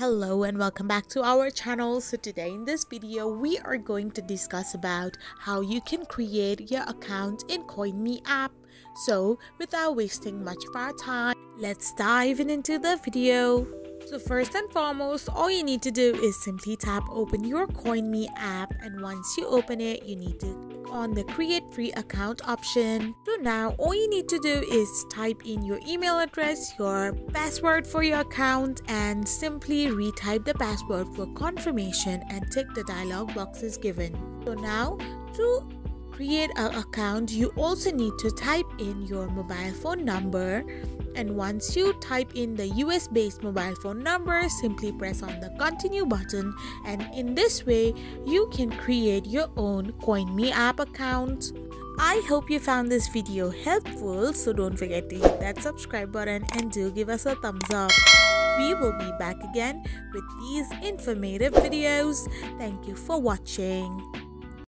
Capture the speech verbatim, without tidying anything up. Hello and welcome back to our channel. So today in this video we are going to discuss about how you can create your account in CoinMe app. So without wasting much of our time, let's dive in into the video. So first and foremost, all you need to do is simply tap open your CoinMe app, and once you open it you need to click on the create free account option. So now all you need to do is type in your email address, your password for your account, and simply retype the password for confirmation and tick the dialog boxes given. So now to create an account, you also need to type in your mobile phone number, and once you type in the U S based mobile phone number, simply press on the continue button, and in this way you can create your own CoinMe app account. I hope you found this video helpful, so don't forget to hit that subscribe button and do give us a thumbs up. We will be back again with these informative videos. Thank you for watching.